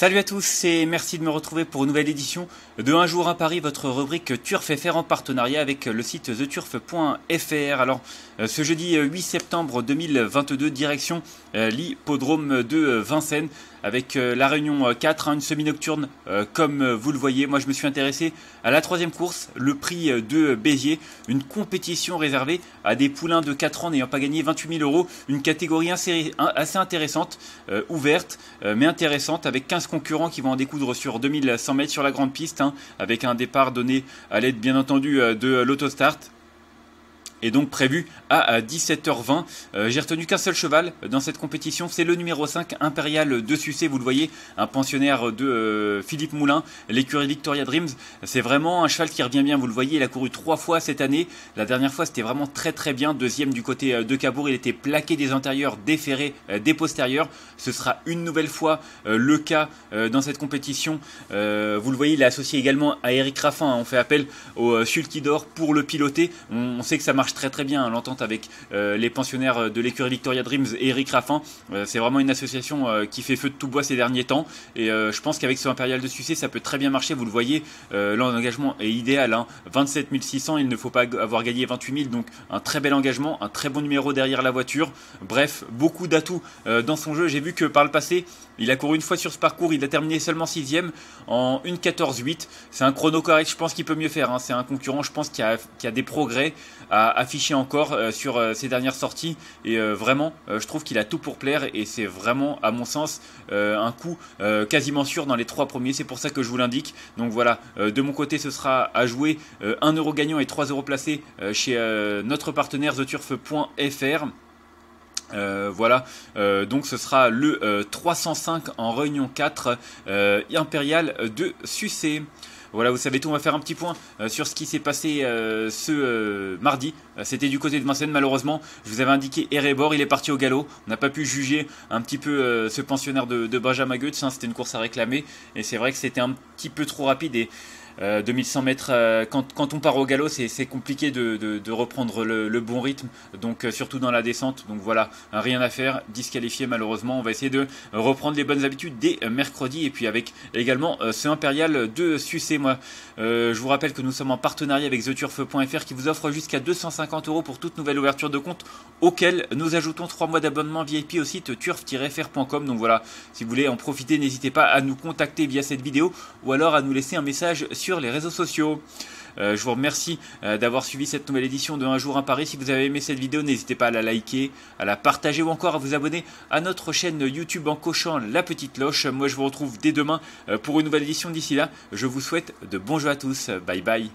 Salut à tous et merci de me retrouver pour une nouvelle édition de Un jour un pari, votre rubrique turf-fr en partenariat avec le site theturf.fr. Alors ce jeudi 8 septembre 2022, direction l'hippodrome de Vincennes avec la réunion 4, une semi-nocturne comme vous le voyez. Moi je me suis intéressé à la troisième course, le prix de Béziers, une compétition réservée à des poulains de 4 ans n'ayant pas gagné 28 000 euros, une catégorie assez intéressante, ouverte mais intéressante, avec 15 concurrents qui vont en découdre sur 2100 mètres sur la grande piste, avec un départ donné à l'aide bien entendu de l'autostart. Et donc prévu à 17h20. J'ai retenu qu'un seul cheval dans cette compétition, c'est le numéro 5, Impérial de Sucé. Vous le voyez, un pensionnaire de Philippe Moulin, l'écurie Victoria Dreams. C'est vraiment un cheval qui revient bien, vous le voyez. Il a couru 3 fois cette année. La dernière fois, c'était vraiment très bien. Deuxième du côté de Cabourg, il était plaqué des antérieurs, déferré des postérieurs. Ce sera une nouvelle fois le cas dans cette compétition. Vous le voyez, il est associé également à Eric Raffin. On fait appel au Sulkidor pour le piloter. On sait que ça marche très bien, l'entente avec les pensionnaires de l'écurie Victoria Dreams et Eric Raffin. C'est vraiment une association qui fait feu de tout bois ces derniers temps, et je pense qu'avec ce Impérial de Sucé ça peut très bien marcher. Vous le voyez, l'engagement est idéal, 27 600, il ne faut pas avoir gagné 28 000, donc un très bel engagement, un très bon numéro derrière la voiture. Bref, beaucoup d'atouts dans son jeu. J'ai vu que par le passé il a couru une fois sur ce parcours, il a terminé seulement 6ème en 1'14'8. C'est un chrono correct, je pense qu'il peut mieux faire, c'est un concurrent, je pense qu'il y a des progrès à affiché encore sur ses dernières sorties, et vraiment je trouve qu'il a tout pour plaire, et c'est vraiment à mon sens un coup quasiment sûr dans les 3 premiers. C'est pour ça que je vous l'indique. Donc voilà, de mon côté ce sera à jouer, 1 € gagnant et 3 € placés chez notre partenaire theturf.fr. Voilà, donc ce sera le 305 en réunion 4, Impérial de Sucé. Voilà, vous savez tout, on va faire un petit point sur ce qui s'est passé ce mardi. C'était du côté de Vincennes, malheureusement. Je vous avais indiqué Erebor, il est parti au galop. On n'a pas pu juger un petit peu ce pensionnaire de Benjamin Götz. C'était une course à réclamer. Et c'est vrai que c'était un petit peu trop rapide. Et 2100 mètres, quand on part au galop, c'est compliqué de reprendre le bon rythme, donc surtout dans la descente. Donc voilà, rien à faire, disqualifié malheureusement. On va essayer de reprendre les bonnes habitudes dès mercredi, et puis avec également ce Impérial de Sucé. Moi, je vous rappelle que nous sommes en partenariat avec theturf.fr qui vous offre jusqu'à 250 € pour toute nouvelle ouverture de compte, auquel nous ajoutons 3 mois d'abonnement VIP au site turf-fr.com. Donc voilà, si vous voulez en profiter, n'hésitez pas à nous contacter via cette vidéo, ou alors à nous laisser un message sur les réseaux sociaux. Je vous remercie d'avoir suivi cette nouvelle édition de Un jour un pari. Si vous avez aimé cette vidéo, n'hésitez pas à la liker, à la partager, ou encore à vous abonner à notre chaîne YouTube en cochant la petite cloche. Moi je vous retrouve dès demain pour une nouvelle édition. D'ici là, je vous souhaite de bons jeux à tous. Bye bye.